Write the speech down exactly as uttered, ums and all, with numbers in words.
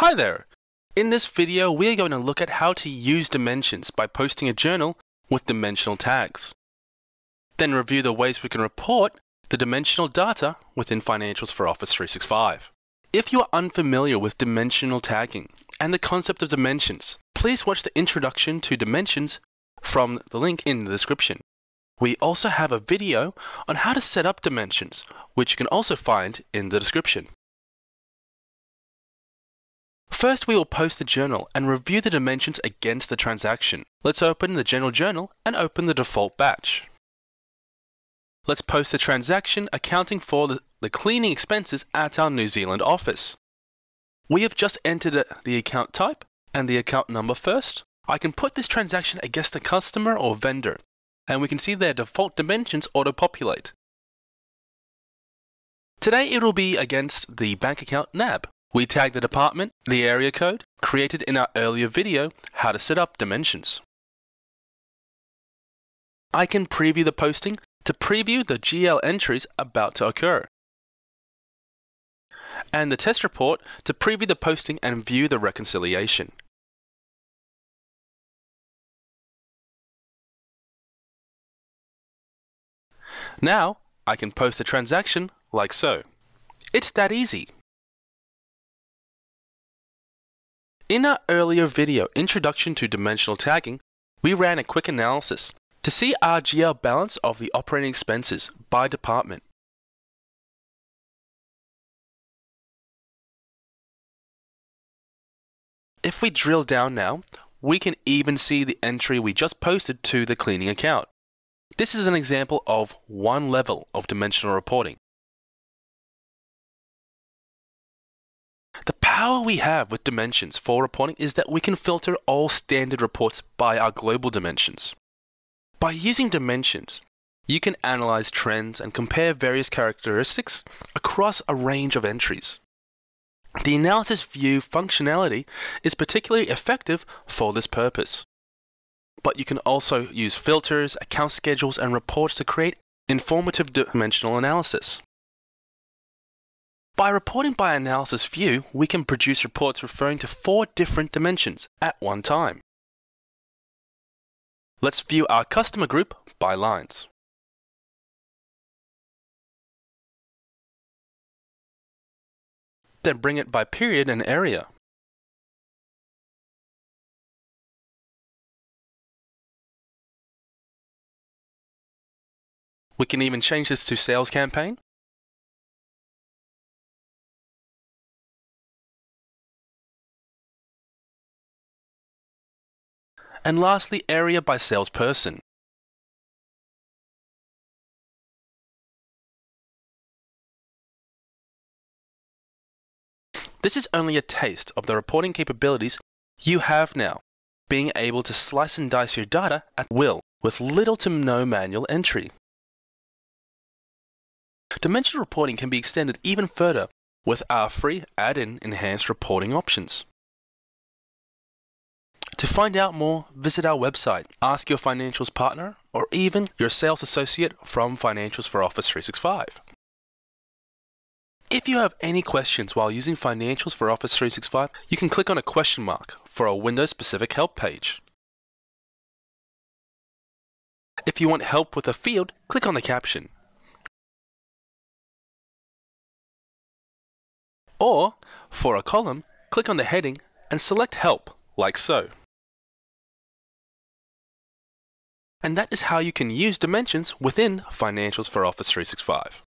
Hi there! In this video, we are going to look at how to use dimensions by posting a journal with dimensional tags. Then review the ways we can report the dimensional data within Financials for Office three sixty-five. If you are unfamiliar with dimensional tagging and the concept of dimensions, please watch the introduction to dimensions from the link in the description. We also have a video on how to set up dimensions, which you can also find in the description. First, we will post the journal and review the dimensions against the transaction. Let's open the general journal and open the default batch. Let's post the transaction accounting for the, the cleaning expenses at our New Zealand office. We have just entered the account type and the account number first. I can put this transaction against the customer or vendor, and we can see their default dimensions auto-populate. Today, it will be against the bank account N A B. We tag the department, the area code, created in our earlier video, how to set up dimensions. I can preview the posting to preview the G L entries about to occur, and the test report to preview the posting and view the reconciliation. Now, I can post a transaction like so. It's that easy. In our earlier video, Introduction to Dimensional Tagging, we ran a quick analysis to see our G L balance of the operating expenses by department. If we drill down now, we can even see the entry we just posted to the cleaning account. This is an example of one level of dimensional reporting. The power we have with dimensions for reporting is that we can filter all standard reports by our global dimensions. By using dimensions, you can analyze trends and compare various characteristics across a range of entries. The analysis view functionality is particularly effective for this purpose. But you can also use filters, account schedules, and reports to create informative dimensional analysis. By reporting by analysis view, we can produce reports referring to four different dimensions at one time. Let's view our customer group by lines. Then bring it by period and area. We can even change this to sales campaign. And lastly, area by salesperson. This is only a taste of the reporting capabilities you have now, being able to slice and dice your data at will with little to no manual entry. Dimensional reporting can be extended even further with our free add-in enhanced reporting options. To find out more, visit our website, ask your financials partner, or even your sales associate from Financials for Office three sixty-five. If you have any questions while using Financials for Office three sixty-five, you can click on a question mark for a Windows-specific help page. If you want help with a field, click on the caption. Or, for a column, click on the heading and select Help, like so. And that is how you can use dimensions within Financials for Office three sixty-five.